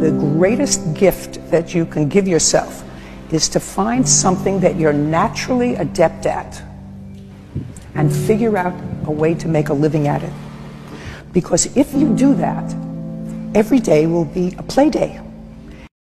The greatest gift that you can give yourself is to find something that you're naturally adept at and figure out a way to make a living at it. Because if you do that, every day will be a play day.